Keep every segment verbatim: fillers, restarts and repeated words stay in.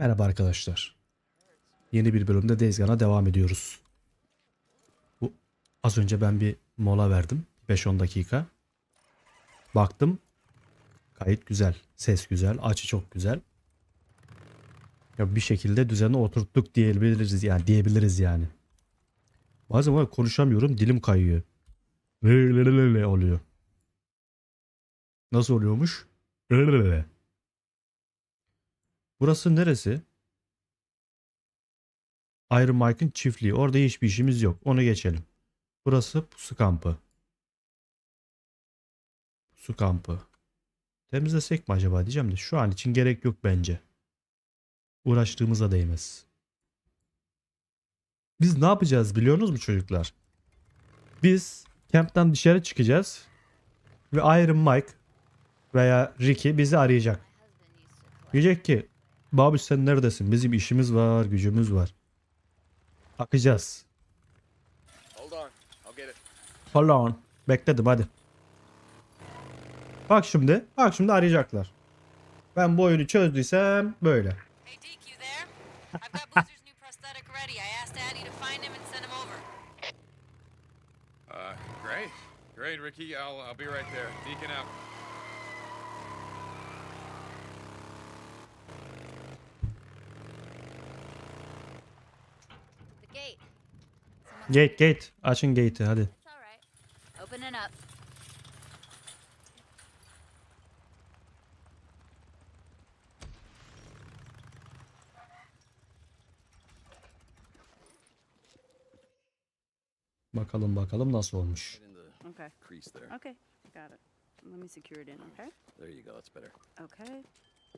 Merhaba arkadaşlar. Yeni bir bölümde Days Gone'a devam ediyoruz. Bu, az önce ben bir mola verdim. beş on dakika. Baktım. Kayıt güzel. Ses güzel. Açı çok güzel. Ya bir şekilde düzene oturttuk diyebiliriz yani. Diyebiliriz yani. Bazen konuşamıyorum. Dilim kayıyor. Lelelelele oluyor. Nasıl oluyormuş? Lelelelele. Burası neresi? Iron Mike'ın çiftliği. Orada hiçbir işimiz yok. Onu geçelim. Burası pusu kampı. Pusu kampı. Temizlesek mi acaba diyeceğim de şu an için gerek yok bence. Uğraştığımıza değmez. Biz ne yapacağız biliyorsunuz mu çocuklar? Biz kamptan dışarı çıkacağız. Ve Iron Mike veya Ricky bizi arayacak. Diyecek ki Babi sen neredesin? Bizim işimiz var, gücümüz var. Akacağız. Hold on. I'll get it. Hold on. Bekledim hadi. Bak şimdi. Bak şimdi arayacaklar. Ben bu oyunu çözdüysem böyle. Hey Deke, you there? I've got Boozer's new prosthetic ready. I asked Addie to find him and send him over. Uh, great. Great Ricky. I'll I'll be right there. Deacon out. Gate gate. Açın gate'i hadi. Bakalım bakalım nasıl olmuş. Okay. Okay. Got it. Let me secure it in, okay? There you go. That's better. Okay.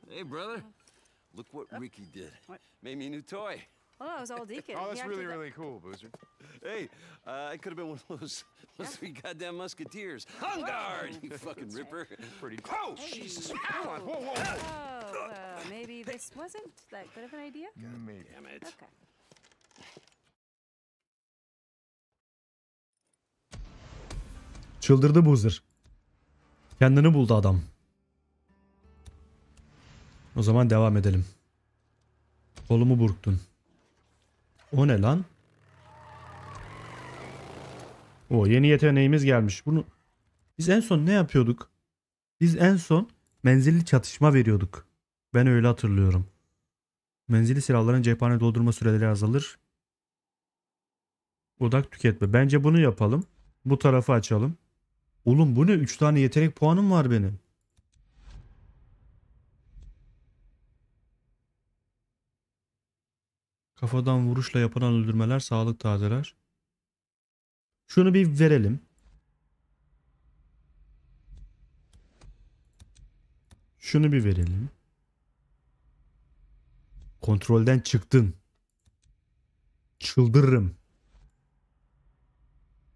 Hey brother. Look what Ricky did. Made me a new toy. Oh, it was all Deacon. Oh, that's really, really cool, Boozer. Hey, uh, I could have been one of those, those yeah. three goddamn musketeers. On guard, you fucking ripper. Pretty cool. Oh, hey. Jesus. Come on. Whoa, whoa, whoa. Oh, well, maybe this wasn't that good of an idea? Damn it. Okay. Çıldırdı Boozer. Kendini buldu adam. O zaman devam edelim. Kolumu burktun. O ne lan? O yeni yeteneğimiz gelmiş. Bunu biz en son ne yapıyorduk? Biz en son menzilli çatışma veriyorduk. Ben öyle hatırlıyorum. Menzilli silahların cephane doldurma süreleri azalır. Odak tüketme. Bence bunu yapalım. Bu tarafı açalım. Oğlum bu ne? üç tane yetenek puanım var benim. Kafadan vuruşla yapılan öldürmeler, sağlık tazeler. Şunu bir verelim. Şunu bir verelim. Kontrolden çıktın. Çıldırırım.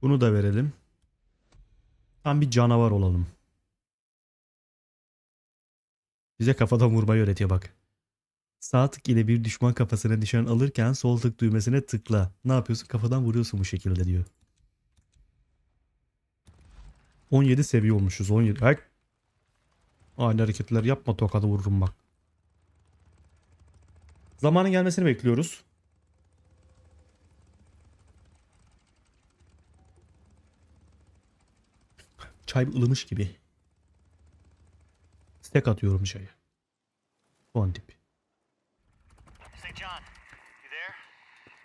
Bunu da verelim. Tam bir canavar olalım. Bize kafadan vurmayı öğretiyor bak. Sağ tık ile bir düşman kafasına nişan alırken sol tık düğmesine tıkla. Ne yapıyorsun? Kafadan vuruyorsun bu şekilde diyor. on yedi seviye olmuşuz. on yedi. Ay. Aynı hareketler yapma, tokadı vururum bak. Zamanın gelmesini bekliyoruz. Çay ılımış gibi. Stek atıyorum çaya. Son dip. John, you there?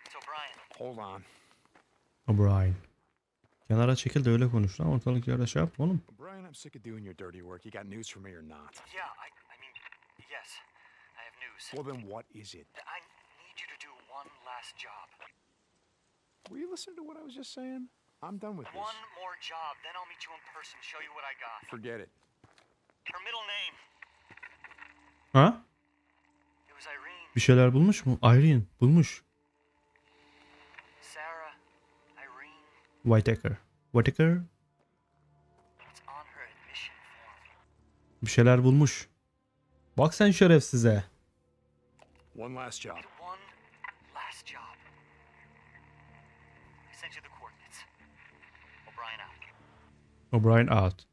It's O'Brien. Hold on. O'Brien. Kenara çekil de öyle konuş lan. Ortalık yerde şey yap oğlum. O'Brien, I'm sick of doing your dirty work. You got news for me or not? Yeah, I, I mean, yes, I have news. Well, then what is it? I need you to do one last job. Were you listening to what I was just saying? I'm done with this. One more job, then I'll meet you in person, show you what I got. Forget it. Her middle name. Huh? It was Irene. Bir şeyler bulmuş mu? Irene bulmuş. Sarah, Irene. Whitaker. Whitaker. Bir şeyler bulmuş. Bak sen şerefsize. One last job. One last job. I sent you the coordinates. O'Brien out. O'Brien out.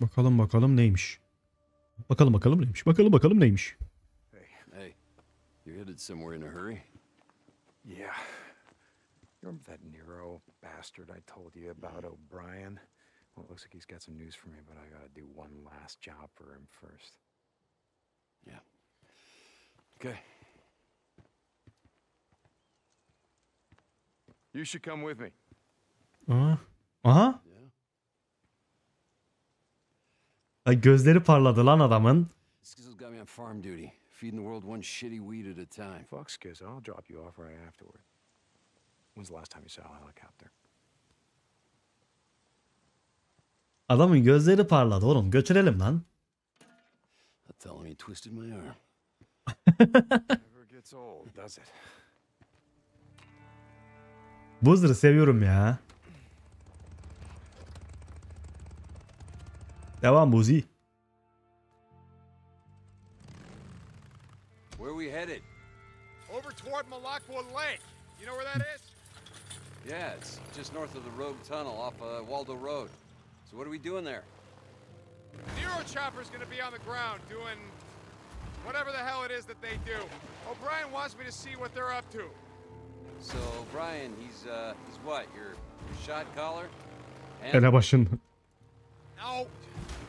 Bakalım bakalım neymiş? Bakalım bakalım neymiş. Bakalım bakalım neymiş. Hey, hey. You're headed somewhere in a hurry? Yeah. Remember that Nero bastard I told you about, O'Brien? Well, it looks like he's got some news for me, but I gotta do one last job for him first. Yeah. Okay. You should come with me. Aha. Aha. Ay gözleri parladı lan adamın. Skizo's got me on farm duty, feeding the world one shitty weed at a time. Fuck Skizo, I'll drop you off right afterward. When's the last time you saw a helicopter? Adamın gözleri parladı oğlum. Götürelim lan. Tell him he twisted my arm. Never gets old, does it? Boozer'ı seviyorum ya. Devam Boozy. Where we headed? Over toward Malakwa Lake. You know where that is? Yeah, it's just north of the Rogue Tunnel off uh, Waldo Road. So what are we doing there? Nero Chopper's gonna be on the ground doing whatever the hell it is that they do. O'Brien wants me to see what they're up to. So O'Brien, he's uh, he's what? Your, your shot caller? Elebaşın. No.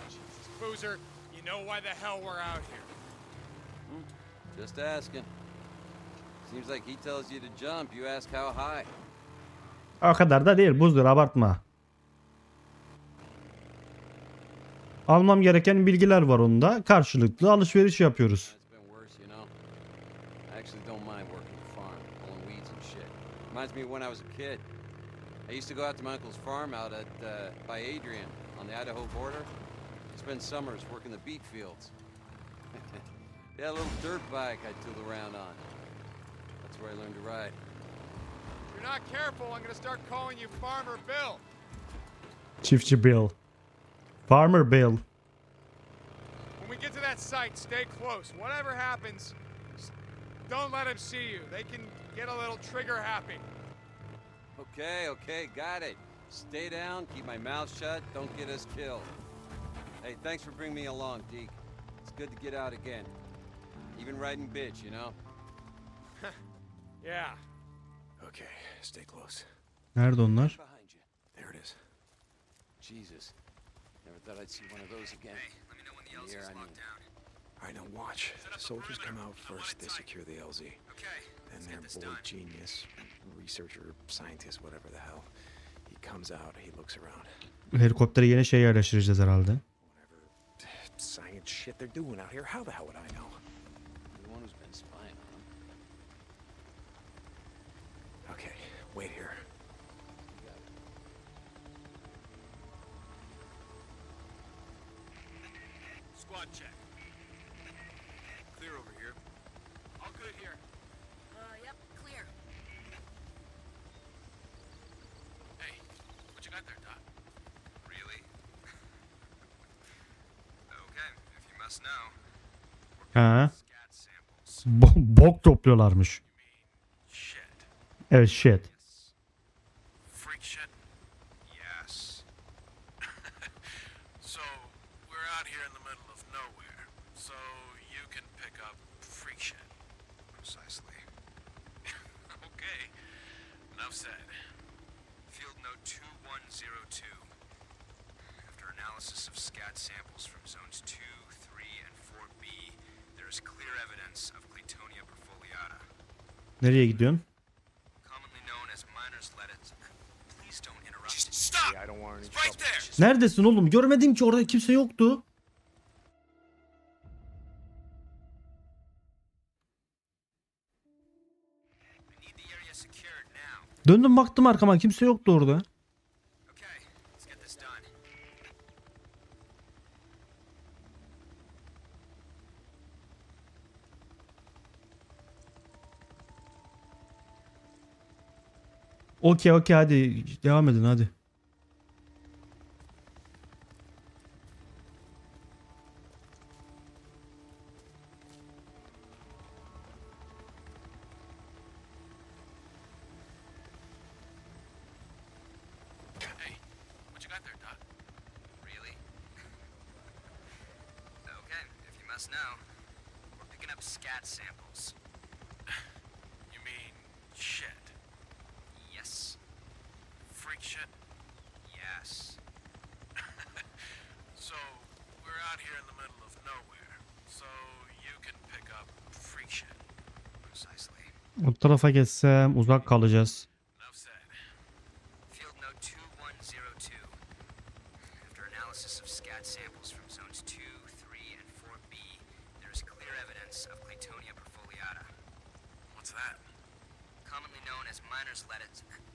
Jesus, Boozer, you know why the hell we're out here? Hmm. Just asking. Seems like he tells you to jump. You ask how high. O kadar da değil Boozer, abartma. Almam gereken bilgiler var onda. Karşılıklı alışveriş yapıyoruz. Çiftçi Bill. Farmer Bill. When we get to that site, stay close. Whatever happens, don't let them see you. They can get a little trigger happy. Okay, okay, got it. Stay down, keep my mouth shut, don't get us killed. Hey, thanks for bringing me along, Deke. It's good to get out again. Even riding bitch, you know? Yeah. Okay, stay close. Nerede onlar? There it is. Jesus. Never thought I'd see one of those again. Hey, let me know when the L Z is locked down. All right, now watch. The soldiers come out first. They secure the L Z. Okay. Then their boy genius, researcher, scientist, whatever the hell, he comes out. He looks around. Helikoptere yeni şey yerleştireceğiz herhalde. Science shit they're doing out here. How the hell would I know? The one who's been spying on them. Okay, wait here. Squad check. Clear over here. All good here. Uh, yep, clear. Hey, what you got there, Doc? Really? Okay, if you must know. Ha. Bok topluyorlarmış. Shit. Evet, shit. Freak shit. Samples from zones two, three and four B. There is clear evidence of Claytonia perfoliata. Nereye gidiyorsun? Commonly known as miner's lettuce. Please don't interrupt. Stop. Right there. Neredesin oğlum? Görmedim ki, orada kimse yoktu. Döndüm baktım arkama, kimse yoktu orada. Okey okey, hadi devam edin hadi. us now. We're picking up scat samples. You mean shit? Yes. Freak shit? Yes. So, we're out here in the middle of nowhere. So, you can pick up freak shit. Precisely. O tarafa geçsem uzak kalacağız.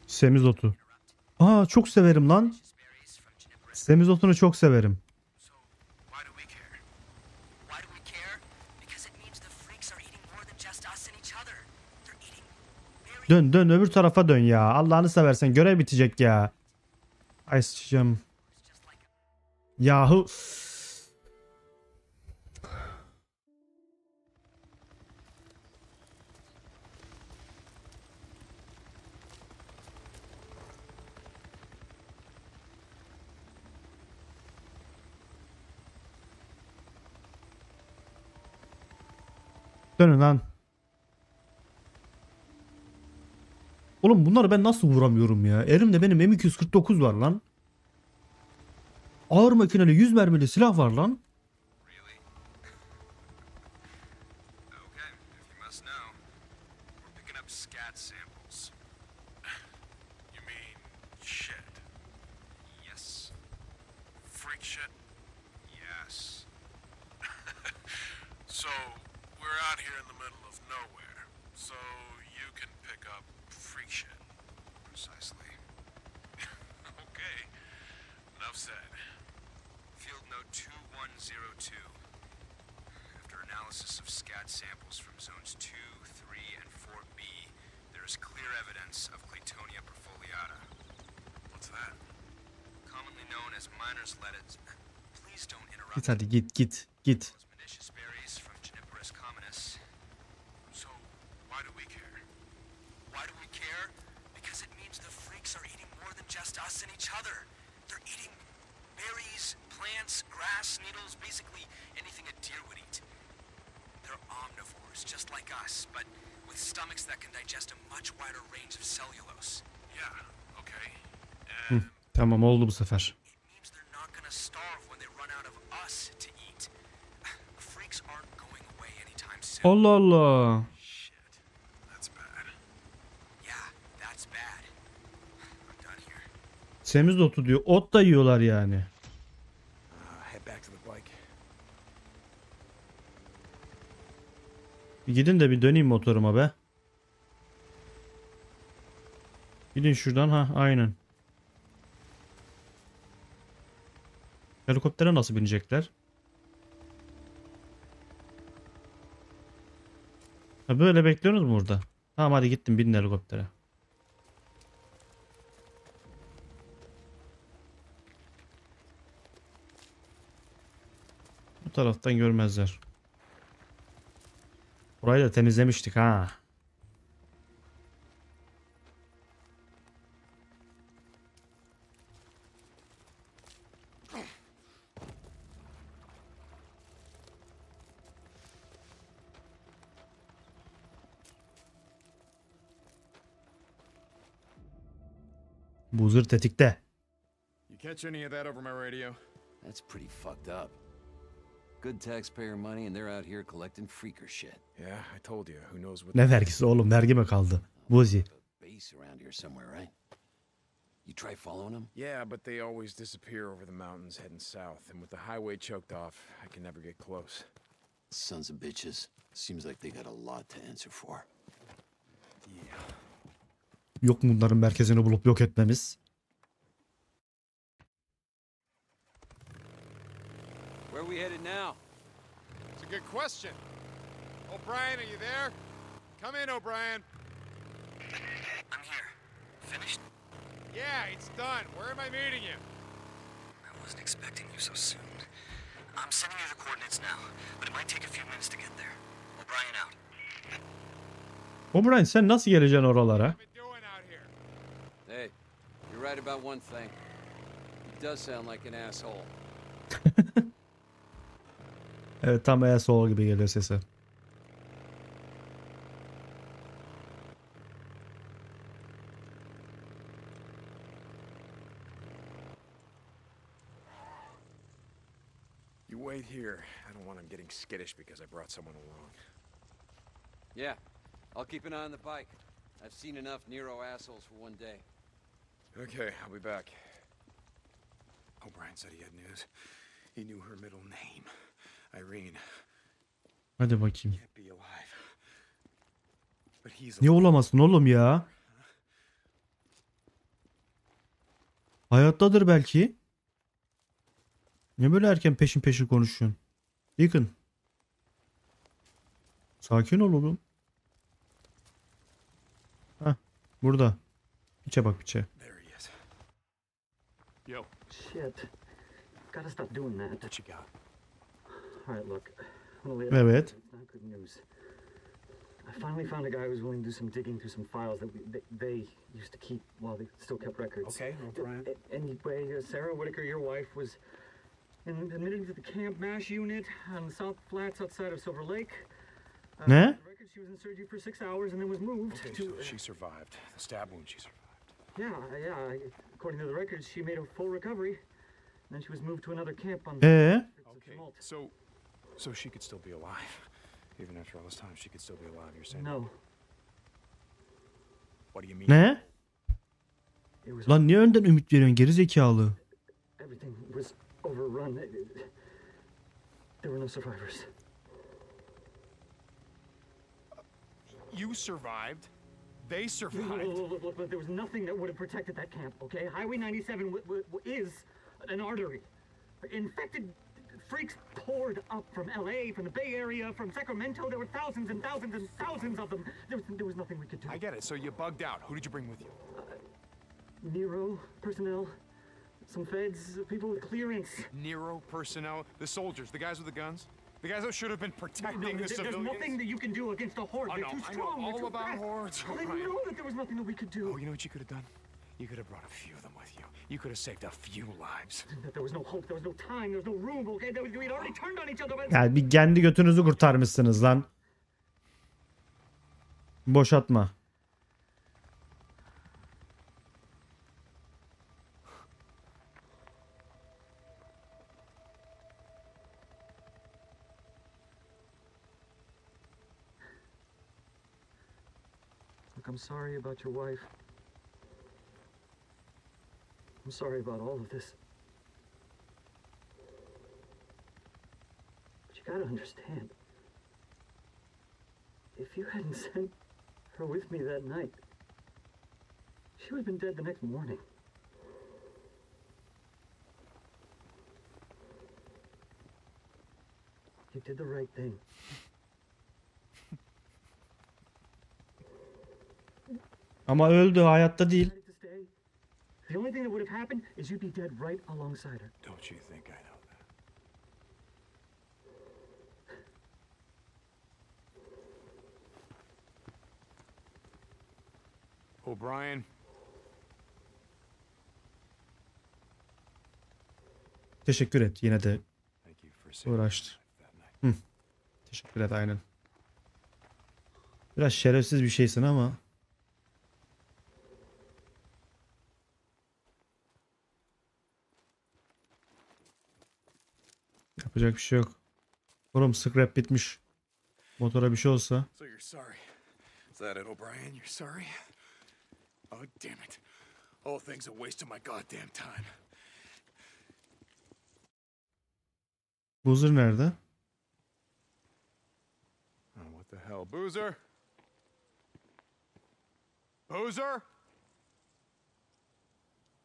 Semizotu. Aa, çok severim lan. Semizotunu çok severim. Dön dön öbür tarafa dön ya. Allah'ını seversen görev bitecek ya. Ay sıçacağım. Yahu. Dönün lan. Oğlum bunları ben nasıl vuramıyorum ya? Elimde benim M iki yüz kırk dokuz var lan. Ağır makineli yüz mermili silah var lan. Git hadi git git git. Hı, tamam oldu bu sefer. Allah Allah. Semizotu diyor. Ot da yiyorlar yani. Bir gidin de bir döneyim motoruma be. Gidin şuradan, ha aynen. Helikoptere nasıl binecekler? Ha böyle bekliyorsunuz mu burada? Tamam hadi gittim, binin helikoptere. Bu taraftan görmezler. Burayı da temizlemiştik ha. Boozer tetikte. You catch any of that over my radio? That's pretty fucked up. Good taxpayer money and they're out here collecting freaker shit. Yeah, I told you. Who knows what? Ne vergisi oğlum? Vergi mi kaldı? Boozy. Base around here somewhere, right? You try following them? Yeah, but they always disappear over the mountains heading south, and with the highway choked off, I can never get close. Sons of bitches. Seems like they got a lot to answer for. Yeah. Yok mu bunların merkezini bulup yok etmemiz? Where are we headed now? It's a good question. O'Brien, are you there? Come in, O'Brien. I'm here. Finished? Yeah, it's done. Where am I meeting you? I wasn't expecting you so soon. I'm sending you the coordinates now, but it might take a few minutes to get there. O'Brien out. O'Brien sen nasıl geleceksin oralara? Right about one thing. He does sound like an asshole. Evet, tam asshole gibi geliyor sesi. You wait here. I don't want him getting skittish because I brought someone along. Yeah, I'll keep an eye on the bike. I've seen enough Nero assholes for one day. Okay, I'll be back. O'Brien said he had news. He knew her middle name, Irene. Hadi bakayım. Niye olamazsın oğlum ya? Hayattadır belki. Niye böyle erken peşin peşin konuşuyorsun? Deacon. Sakin ol oğlum. Hah, burada. Piçe bak piçe. Yo. Shit. Gotta stop doing that. What you got? All right, look. Evet. Not good news. I finally found a guy who was willing to do some digging through some files that we, they, they used to keep while they still kept records. Okay, O'Brien. Anyway, Sarah Whitaker, your wife, was admitted to the Camp Mash unit on the South Flats outside of Silver Lake. Uh, ne? She was in surgery for six hours and then was moved. Okay, to, so she survived. The stab wound she survived. Yeah, yeah. I, according to the records, she made a full recovery. Then she was moved to another camp on the okay. So so she could still be alive. Even after all this time, she could still be alive, you're saying? No. What do you mean? Ne? Lan niye önden ümit veriyorsun geri zekalı? Everything was overrun. There were no survivors. You survived? They survived. Look, look, look, look, look, there was nothing that would have protected that camp, okay? Highway ninety-seven w w is an artery. Infected freaks poured up from L A, from the Bay Area, from Sacramento. There were thousands and thousands and thousands of them. There was, there was nothing we could do. I get it. So you bugged out. Who did you bring with you? Uh, Nero personnel, some feds, people with clearance. Nero personnel, the soldiers, the guys with the guns? The guys that should have been protecting no, no, the civilians. There's nothing that you can do against a horde. Oh, They're no, too strong. I know all too about fast. Hordes. I know that there was nothing that we could do. Oh, you know what you could have done? You could have brought a few of them with you. You could have saved a few lives. There was no hope. There was no time. There was no room. Okay, there was, we had already turned on each other. But... Ya bir kendi götünüzü kurtarmışsınız lan. Boşatma. I'm sorry about your wife. I'm sorry about all of this. But you gotta understand. If you hadn't sent her with me that night, she would have been dead the next morning. You did the right thing. Ama öldü, hayatta değil. The only thing that would have happened is you'd be dead right alongside her. Don't you think I know that? O'Brien. Teşekkür et yine de. Uğraştı. Hı. Teşekkür et aynen. Biraz şerefsiz bir şeysin ama. Yapacak bir şey yok. Oğlum scrap bitmiş. Motora bir şey olsa. So you're sorry. Is that it, O'Brien? You're sorry? Oh damn it. All things a waste of my goddamn time. Boozer nerede? Oh, what the hell, Boozer? Boozer?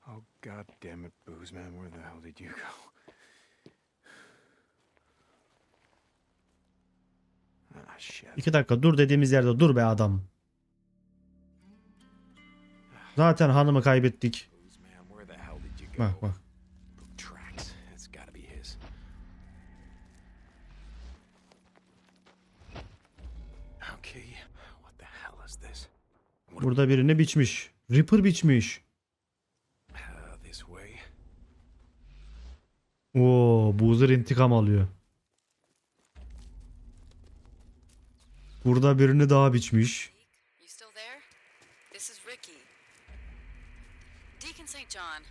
Oh goddamn it, Booze man, where the hell did you go? İki dakika dur dediğimiz yerde dur be adam. Zaten hanımı kaybettik. Bak bak. Burada birini biçmiş. Ripper biçmiş. Oo, Boozer intikam alıyor. Burada birini daha biçmiş. This is Ricky. Deacon Saint John.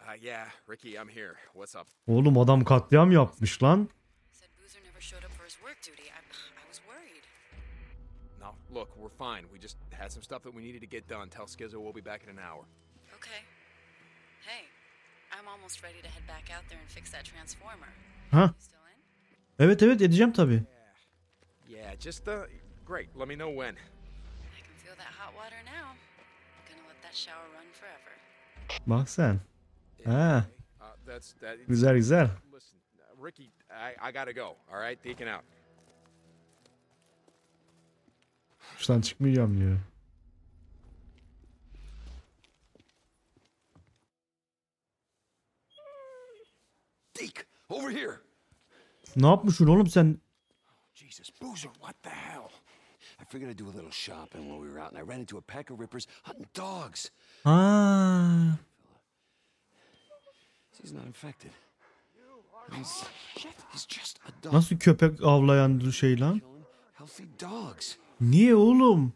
Uh, yeah, Ricky, I'm here. What's up? Oğlum adam katliam yapmış lan. Said Boozer never showed up for his work duty. I, I was worried. No, look, we're fine. We just had some stuff that we needed to get done. Tell Skizo we'll be back in an hour. Okay. Hey, I'm almost ready to head back out there and fix that transformer. Ha? Evet evet edeceğim tabii. Yeah, yeah just the great. Let me know when. I can feel that hot water now. I'm gonna let that shower run forever. Bak sen. Ha. Güzel güzel. Ricky, I I gotta go. All right, Deacon out. Şuradan çıkmayacağım diyor. Deacon, over here. Ne yapmışsın oğlum sen? Jesus, Boozer, what the hell? I figured I'd do a little shopping when we were out and I ran into a pack of rippers hunting dogs. Ha. Nasıl köpek avlayan şey lan? Niye oğlum?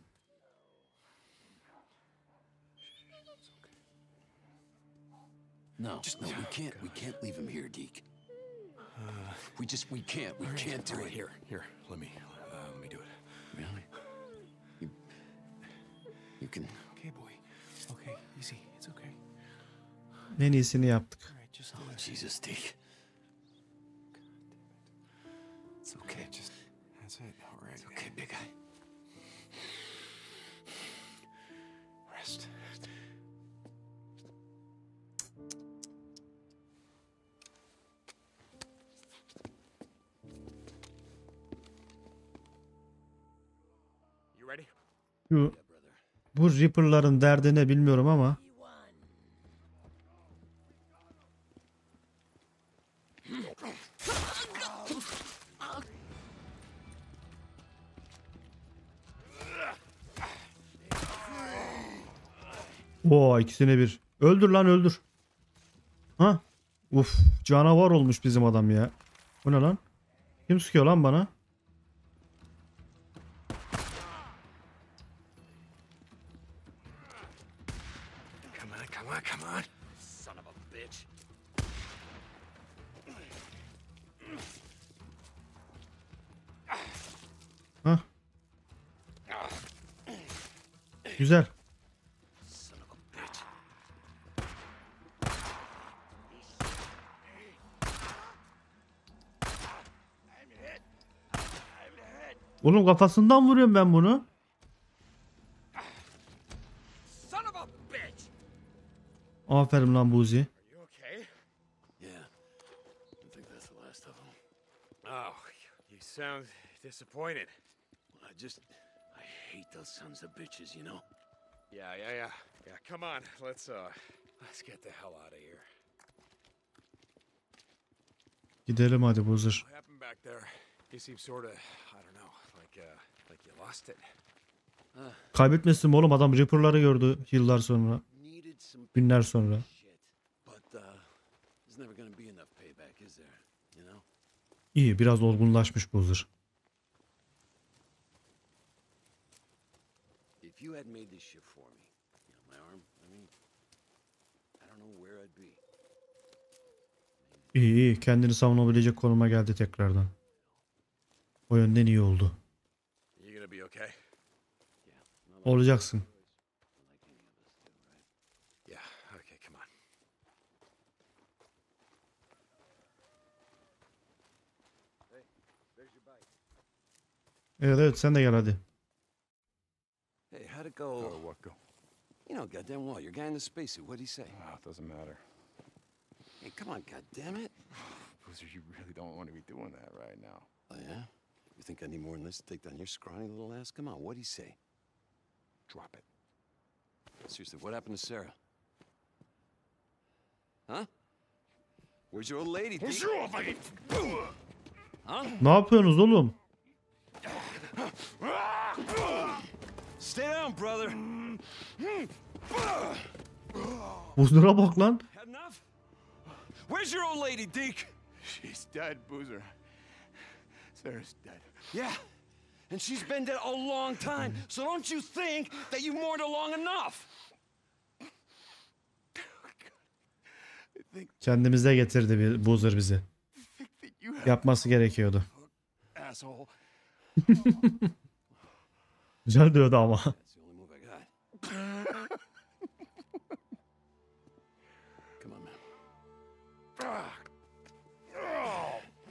En iyisini yaptık. Oh, Jesus, Dick. It's okay. Just that's it. All right. It's okay, big guy. Rest. You ready? Bu, bu Reaper'ların derdi ne bilmiyorum ama. Oo ikisine bir. Öldür lan öldür. Ha? Uf canavar olmuş bizim adam ya. Bu ne lan? Kim sıkıyor lan bana? Come on, come on, come on. Son of a bitch. Ha? Güzel. Oğlum kafasından vuruyorum ben bunu. Aferin lan Boozy. Gidelim hadi Boozer. Kaybetmesin oğlum adam Reaper'ları gördü yıllar sonra, günler sonra. İyi biraz olgunlaşmış Boozer. İyi iyi kendini savunabilecek konuma geldi tekrardan. O yönden iyi oldu. Olacaksın. Evet evet sen de gel hadi. Hey, how'd it go? Oh, what go? You know, goddamn well, your guy in the spacesuit. What'd he say? Oh, it doesn't matter. Hey, come on, goddamn it! Boozer, you really don't want to be doing that right now. Oh yeah. You think I need more than this to take down your scrawny little ass? Come on, what'd he say? Drop it. Seriously, what happened to Sarah? Huh? Where's your old lady? Huh? Ne yapıyorsunuz oğlum? Stay down, brother. Boozer'a bak lan. Where's your old lady, Deke? She's dead, Boozer. Sarah's dead. Yeah. and she's been dead a long time. So don't you think that you mourned her long enough? Kendimize getirdi bir Boozer bizi. Yapması gerekiyordu. Güzel diyordu ama.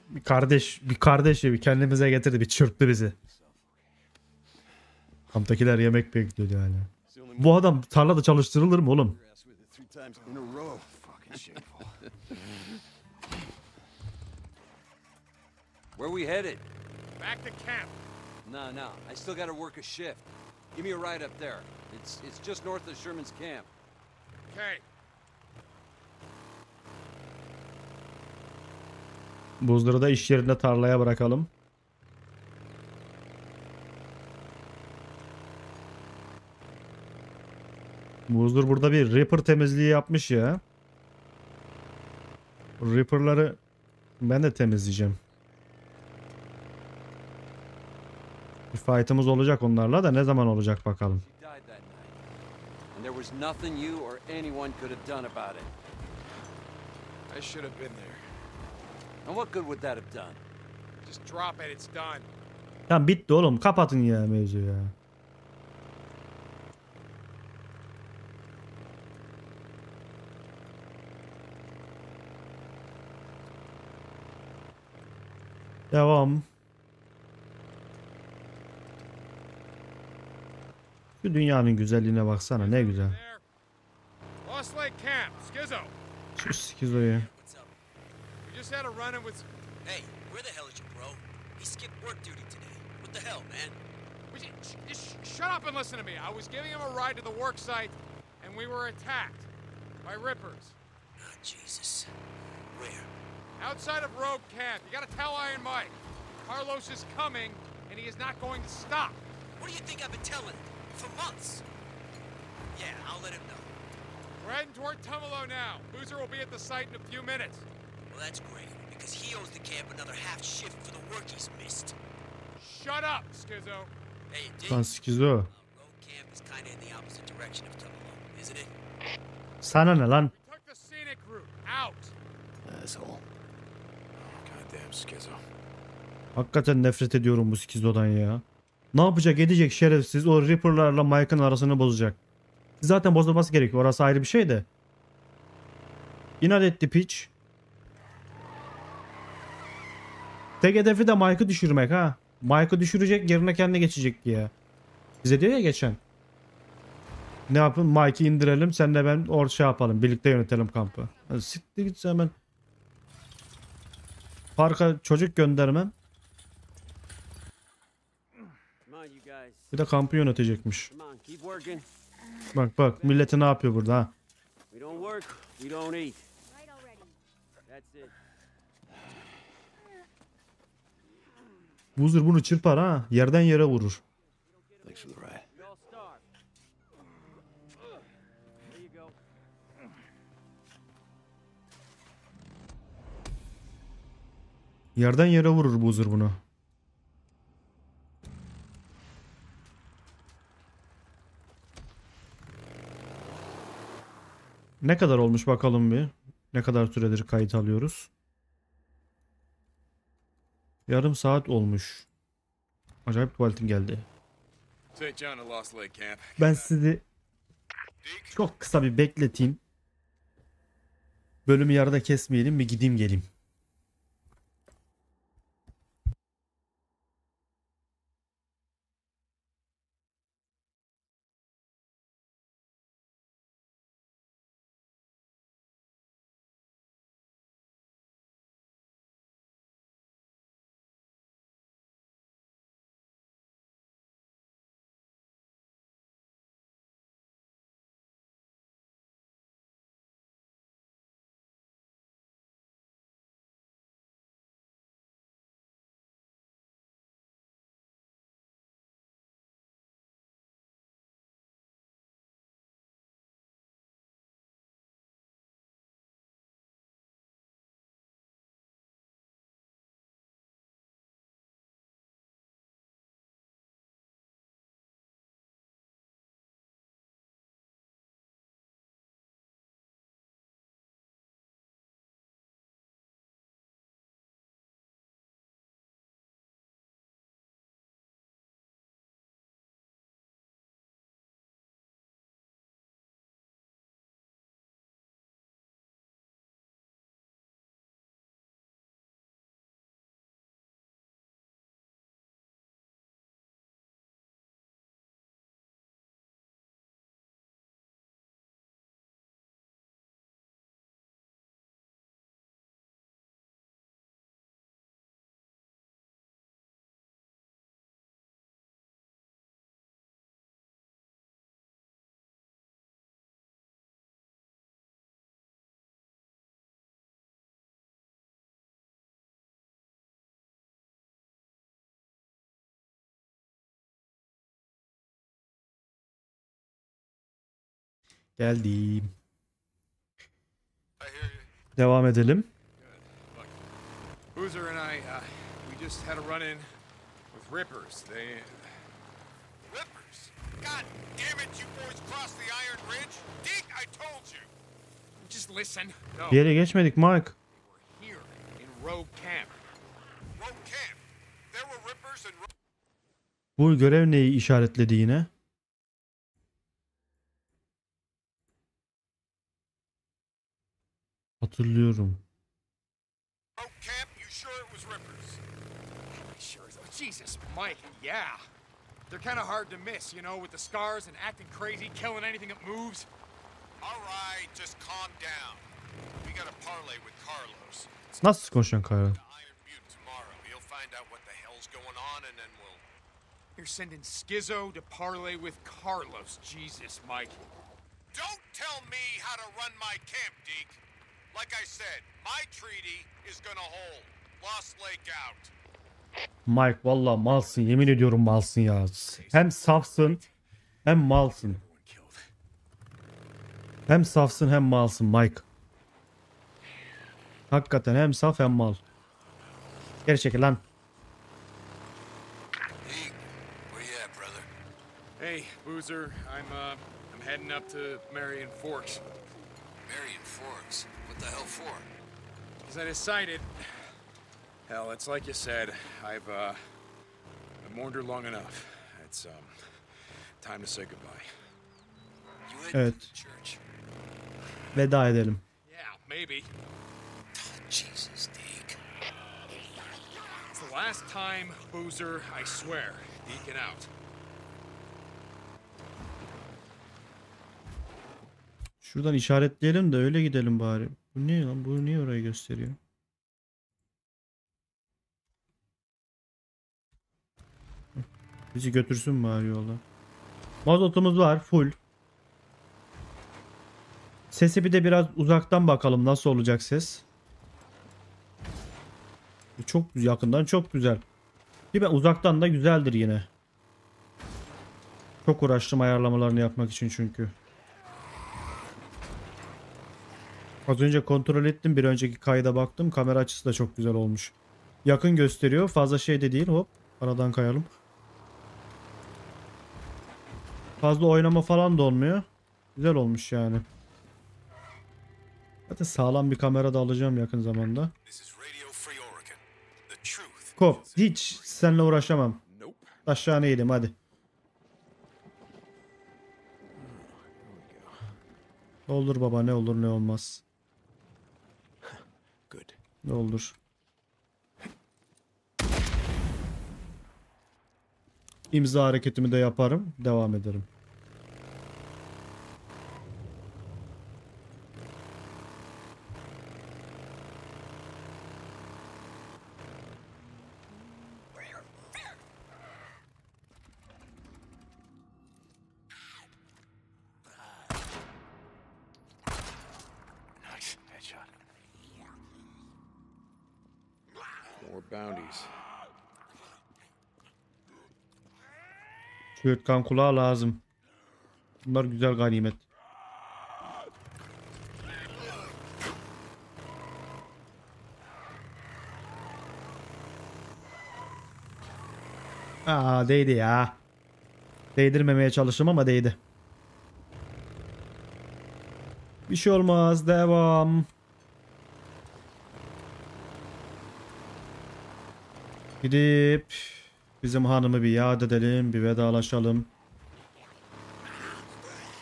Bir kardeş, bir kardeş gibi kendimize getirdi, bir çırptı bizi. Kamptakiler yemek bekliyor yani. Bu adam tarlada çalıştırılır mı oğlum? Where are we headed? Back to camp. No, no. I still got to work a shift. Give me a ride up there. It's it's just north of Sherman's camp. Okay. Buzları da iş yerinde tarlaya bırakalım. Buzdur burada bir Reaper temizliği yapmış ya. Reaper'ları ben de temizleyeceğim. Bir fight'ımız olacak onlarla da ne zaman olacak bakalım. Tam bitti oğlum, kapatın ya mevzu ya. Devam. Şu dünyanın güzelliğine baksana, ne güzel. Lost Lake Camp, Skizo. Şu Skizo'yu. We just had a run with Hey, where the hell is your bro? He skipped work duty today. What the hell, man? Shut up and listen to me. I was giving him a ride to the work site and we were attacked by rippers. Oh, Jesus. Where? Outside of Rogue Camp. You got to tell Iron Mike. Carlos is coming and he is not going to stop. What do you think I've been telling him? For months. Yeah, I'll let him know. We're heading toward Tumalo now. Boozer will be at the site in a few minutes. Well, that's great, because he owes the camp another half shift for the work he's missed. Shut up, Skizo. Hey, dude. Lan Skizo. Rogue Camp is kind of in the opposite direction of Tumalo, isn't it? Sana ne lan? We took the scenic route out. Asshole. Goddamn Skizo. Hakikaten nefret ediyorum bu Skizo'dan ya. Ne yapacak edecek şerefsiz, o Reaper'larla Mike'ın arasını bozacak. Zaten bozulması gerekiyor, orası ayrı bir şey de. İnat etti piç. Tek hedefi de Mike'ı düşürmek ha. Mike'ı düşürecek, yerine kendine geçecek diye. Bize diyor ya geçen. Ne yapın, Mike'ı indirelim, sen de ben or şey yapalım, birlikte yönetelim kampı. Yani siktir git hemen. Parka çocuk göndermem. Bir de kampı yönetecekmiş. Bak bak milleti ne yapıyor burada ha. Boozer bunu çırpar ha. Yerden yere vurur. Yerden yere vurur Boozer bunu. Ne kadar olmuş bakalım bir. Ne kadar süredir kayıt alıyoruz. Yarım saat olmuş. Acayip tuvaletim geldi. Ben sizi çok kısa bir bekleteyim. Bölümü yarıda kesmeyelim, bir gideyim geleyim. Geldim. Devam edelim. Boozer and I, uh, we just had a run-in with rippers. They rippers. God damn it, you boys crossed the Iron Ridge. Dick, I told you. Just listen. No. Bir yere geçmedik Mike. We're here in Rogue Camp. Rogue Camp. There were rippers and bu görev neyi işaretledi yine? Hatırlıyorum. Jesus, Mike, yeah. They're kind of hard to miss, you know, with the scars and acting crazy, killing anything that moves. All right, just calm down. We got to parlay with Carlos. Nasıl konuşuyorsun Carlos? Tomorrow we'll find out what the hell's going on and then we'll. You're sending Skizo to parlay with Carlos. Jesus, Mike. Don't tell me how to run my camp, Deke. Like I said, my treaty is gonna hold. Lost Lake out. Mike valla malsın, yemin ediyorum malsın ya. Hem safsın hem malsın. Hem safsın hem malsın Mike. Hakikaten hem saf hem mal. Geri çekil lan. Hey Boozer, I'm uh, I'm heading up to Marion Forks. Marion Forks? What the hell for? Because I decided. Hell, it's like you said, I've, uh, I've mourned her long enough. It's, um, time to say goodbye. You went to the church. Veda edelim. Yeah, maybe. Oh, Jesus, Deke. It's the last time, Boozer, I swear. Deacon out. Şuradan işaretleyelim de öyle gidelim bari. Bu niye lan? Bu niye orayı gösteriyor? Bizi götürsün bari yola. Mazotumuz var full. Sesi bir de biraz uzaktan bakalım nasıl olacak ses. Çok yakından çok güzel. Değil mi? Uzaktan da güzeldir yine. Çok uğraştım ayarlamalarını yapmak için çünkü. Az önce kontrol ettim, bir önceki kayda baktım. Kamera açısı da çok güzel olmuş. Yakın gösteriyor. Fazla şey de değil. Hop aradan kayalım. Fazla oynama falan da olmuyor. Güzel olmuş yani. Zaten sağlam bir kamera da alacağım yakın zamanda. Kop. Hiç seninle uğraşamam. Aşağı inelim hadi. Ne olur baba, ne olur ne olmaz. Ne olur. İmza hareketimi de yaparım. Devam ederim. Yırtkan kulağı lazım. Bunlar güzel ganimet. Aa değdi ya. Değdirmemeye çalıştım ama değdi. Bir şey olmaz. Devam. Gidip bizim hanımı bir yad edelim, bir vedalaşalım.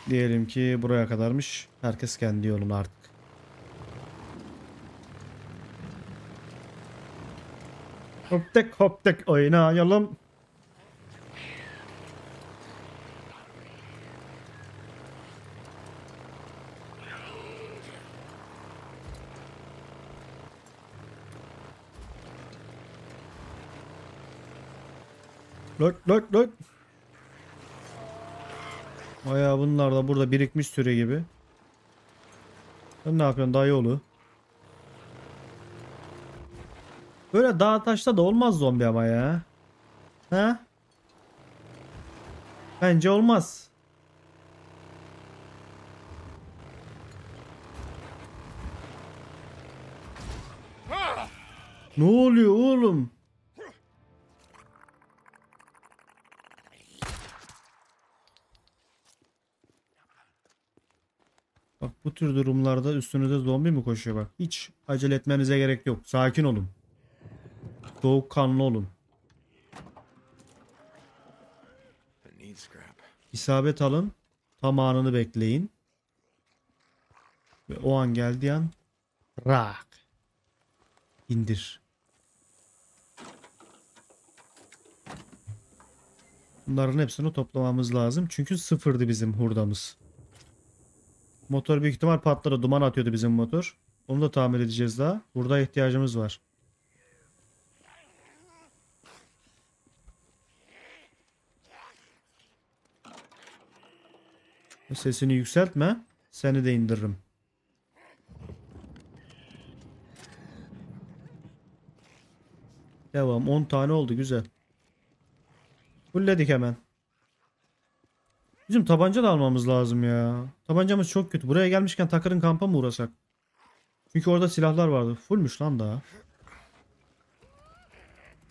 Diyelim ki buraya kadarmış. Herkes kendi yoluna artık. Hop tek hop tek oynayalım. Lök lök lök. Bayağı bunlar da burada birikmiş süre gibi. Sen ne yapıyorsun dayı oğlu? Böyle dağ taşta da olmaz zombi ama ya. He? Bence olmaz. Ne oluyor oğlum? Bak bu tür durumlarda üstünüze zombi mi koşuyor bak. Hiç acele etmenize gerek yok. Sakin olun. Soğukkanlı olun. İsabet alın. Tam anını bekleyin. Ve o an geldiği an rak indir. Bunların hepsini toplamamız lazım. Çünkü sıfırdı bizim hurdamız. Motor büyük ihtimal patladı. Duman atıyordu bizim motor. Onu da tamir edeceğiz daha. Burada ihtiyacımız var. Sesini yükseltme. Seni de indiririm. Devam. on tane oldu. Güzel. Fulledik hemen. Bizim tabanca da almamız lazım ya. Tabancamız çok kötü. Buraya gelmişken Takır'ın kampa mı uğrasak? Çünkü orada silahlar vardı. Fullmüş lan daha.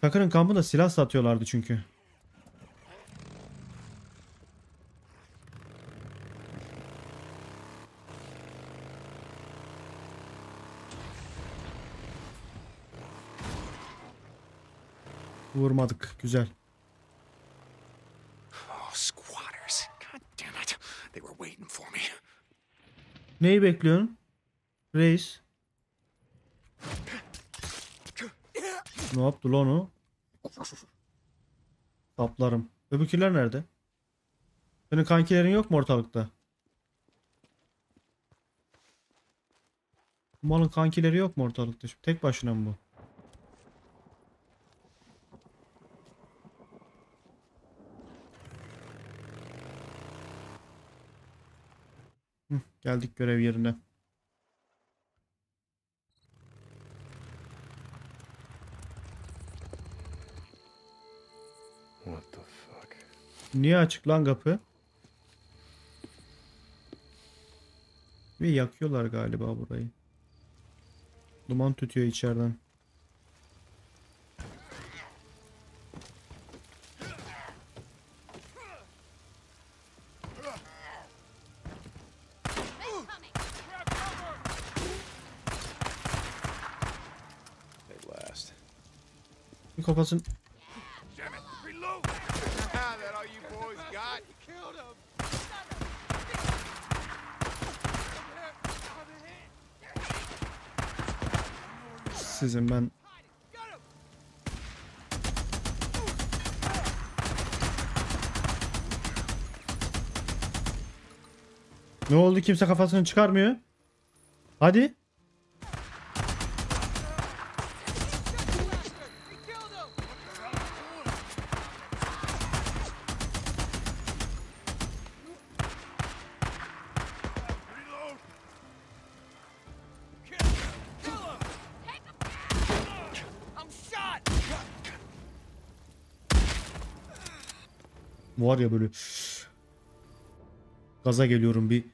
Takır'ın kampında silah satıyorlardı çünkü. Vurmadık. Güzel. Neyi bekliyorsun? Reis. Ne yaptı lan o? Saplarım. Öbürküler nerede? Senin kankilerin yok mu ortalıkta? Malın kankileri yok mu ortalıkta? Şimdi tek başına mı bu? Geldik görev yerine. What the fuck? Niye açık lan kapı? Ve yakıyorlar galiba burayı. Duman tutuyor içeriden. Kafasını... Sizin ben... Ne oldu, kimse kafasını çıkarmıyor? Hadi. Var ya böyle gaza geliyorum bir.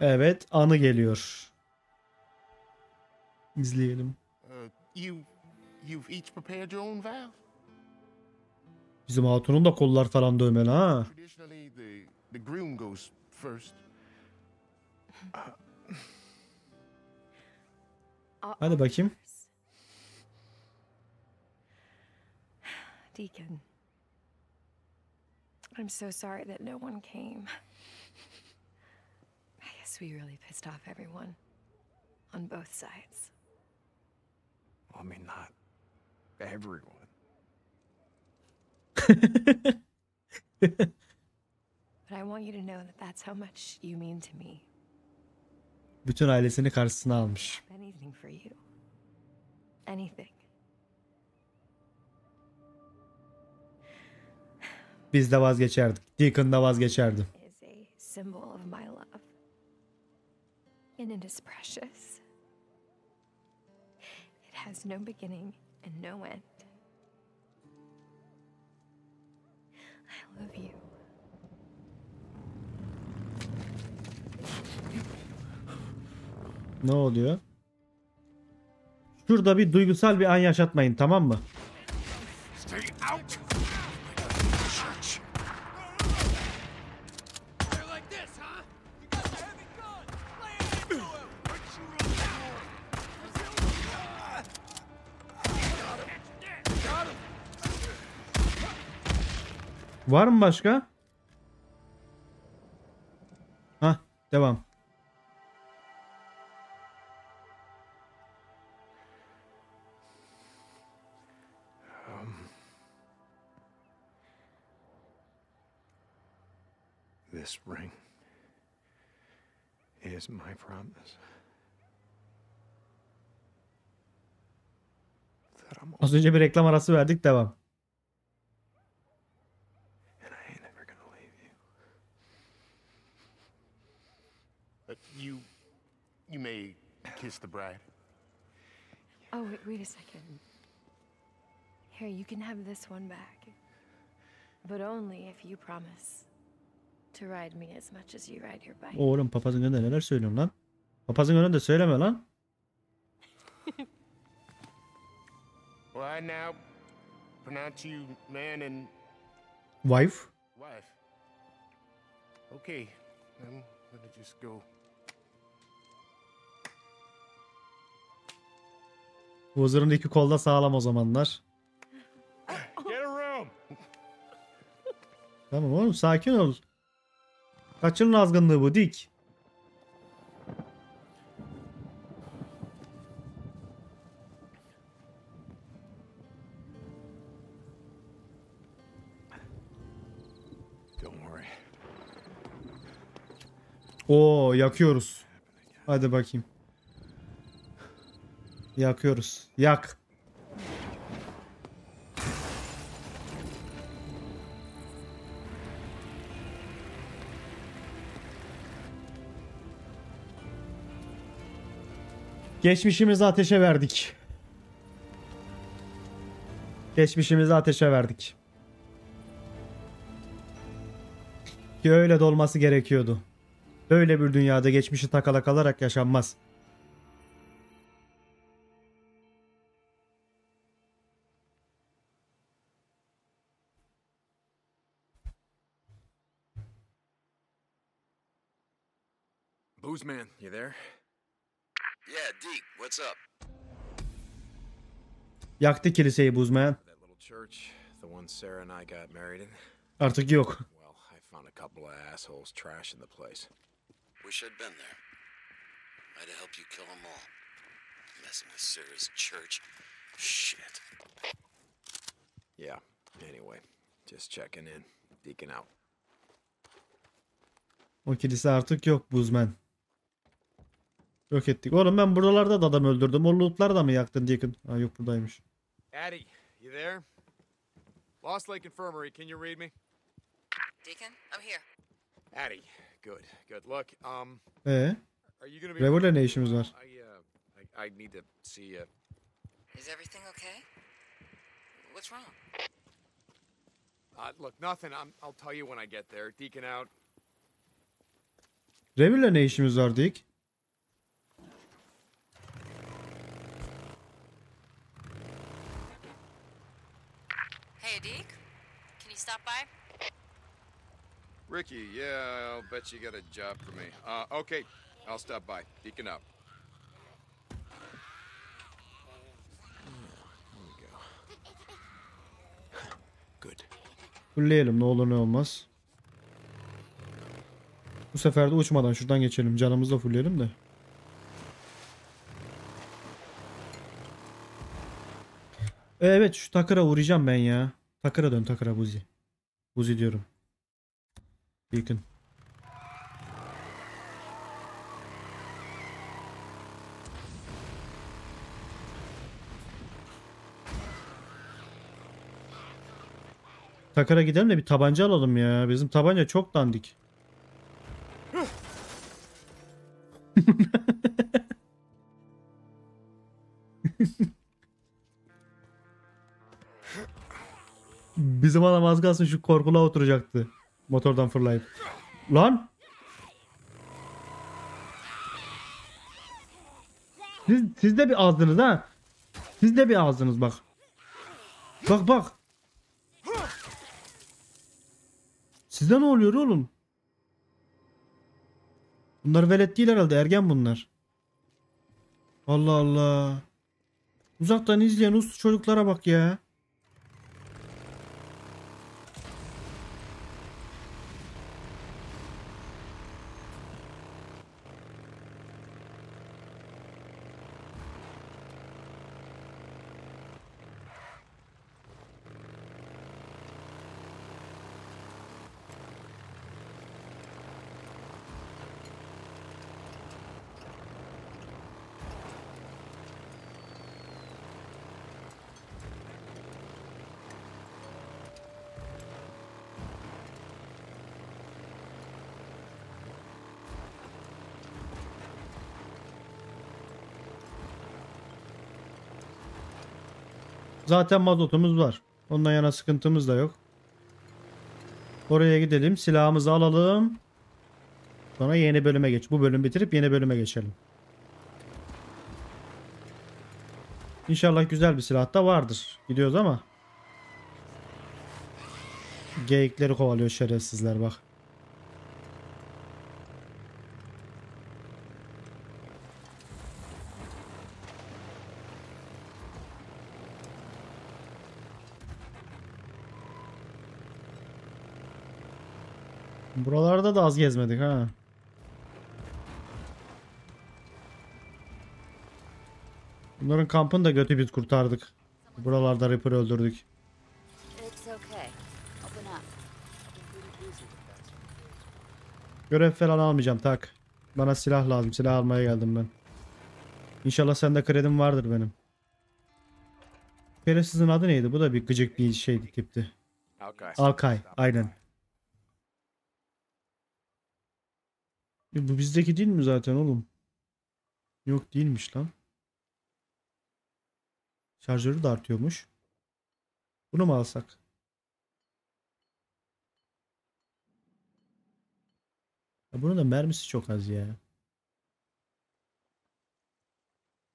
Evet, anı geliyor. İzleyelim. Bizim hatunun da kollar falan dövmeli ha. Hadi bakayım. Deacon. I'm so sorry that no one came. I guess we really pissed off everyone on both sides. I mean not everyone. But I want you to know that that's how much you mean to me. Bütün ailesini karşısına almış. Anything for you. Anything. Biz de vazgeçerdik. Deacon da vazgeçerdi. Is a symbol of my love. And it is precious. It has no beginning and no end. I love you. Ne oluyor? Şurada bir duygusal bir an yaşatmayın, tamam mı? Var mı başka? Hah, devam. This ring is my promise. Az önce bir reklam arası verdik, devam. And I ain't never gonna leave you. But you, you may kiss the bride. Oh wait, wait a second. Here, you can have this one back, but only if you promise. To ride me as much as you ride your bike. Oğlum papazın önünde neler söylüyorum lan? Papazın önünde söyleme lan. Well, I now pronounce you man and wife. Wife. Okay, I'm gonna just go. Boozer'ın iki kolda sağlam o zamanlar. Get a room. Tamam oğlum, sakin ol. Kaçının azgınlığı bu Dick. Oo, yakıyoruz. Hadi bakayım. Yakıyoruz. Yak. Geçmişimizi ateşe verdik. Geçmişimizi ateşe verdik. Ki öyle de olması gerekiyordu. Böyle bir dünyada geçmişi takala kalarak yaşanmaz. Boozman, you there? Yeah, Deke, what's up? Yaktı kiliseyi Boozman. That little church, the one Sarah and I got married in. Artık yok. Well, I found a couple of assholes trashing the place. Wish I'd been there. I'd have helped you kill them all. Messing with Sarah's church. Shit. Yeah. Anyway, just checking in. Deacon out. O kilise artık yok Boozman. Yok ettik. Oğlum ben buralarda da adam öldürdüm. O lootları da mı yaktın Deacon? Ha yok, buradaymış. Addie, you there? Lost Lake Infirmary, can you read me? Deacon, I'm here. Addie, good. Good luck. Um Ee? Revol'le ne işimiz var? I, uh, I, I need to see you. Is everything okay? What's wrong? Uh, look, nothing. I'm, I'll tell you when I get there. Deacon out. Revol'le ne işimiz var Dick? Hey, Deke, can you stop by? Ricky, yeah, I'll bet you got a job for me. Uh, okay, I'll stop by. Deacon up. There we go. Good. Kulleyelim, ne olur ne olmaz. Bu sefer de uçmadan şuradan geçelim. Canımızla fulleyelim de. Evet, şu Takır'a uğrayacağım ben ya. Takır'a dön, Takır'a Buzi. Buzi diyorum. Yakın. Takır'a gidelim de bir tabanca alalım ya. Bizim tabanca çok dandik. Bizim adam az kalsın şu korkuluğa oturacaktı. Motordan fırlayıp. Lan! Siz, siz de bir ağzdınız ha. Siz de bir ağzdınız bak. Bak bak. Size ne oluyor oğlum? Bunlar velet değil herhalde, ergen bunlar. Allah Allah. Uzaktan izleyen uslu çocuklara bak ya. Zaten mazotumuz var. Ondan yana sıkıntımız da yok. Oraya gidelim. Silahımızı alalım. Sonra yeni bölüme geç. Bu bölüm bitirip yeni bölüme geçelim. İnşallah güzel bir silah da vardır. Gidiyoruz ama. Geyikleri kovalıyor şerefsizler bak. Buralarda da az gezmedik ha. Bunların kampını da götü biz kurtardık. Buralarda Ripper'ı öldürdük. Görev falan almayacağım tak. Bana silah lazım. Silah almaya geldim ben. İnşallah sende kredim vardır benim. Şerefsizin adı neydi? Bu da bir gıcık bir şeydi tipti. Alkay. Alkay. Aynen. Bu bizdeki değil mi zaten oğlum? Yok değilmiş lan. Şarjörü de artıyormuş. Bunu mu alsak? Ya bunun da mermisi çok az ya.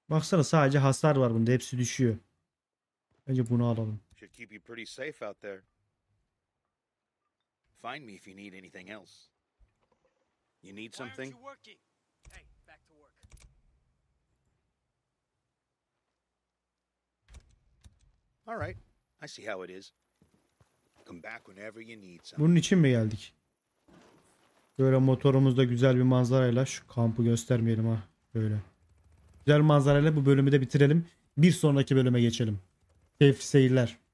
Baksana sadece hasar var bunda. Hepsi düşüyor. Bence bunu alalım. You need something? Why aren't you working? Hey, back to work. All right. I see how it is. Come back whenever you need something. Bunun için mi geldik? Böyle motorumuzda güzel bir manzarayla şu kampı göstermeyelim ha. Böyle. Güzel manzarayla bu bölümü de bitirelim. Bir sonraki bölüme geçelim. Keyifli seyirler.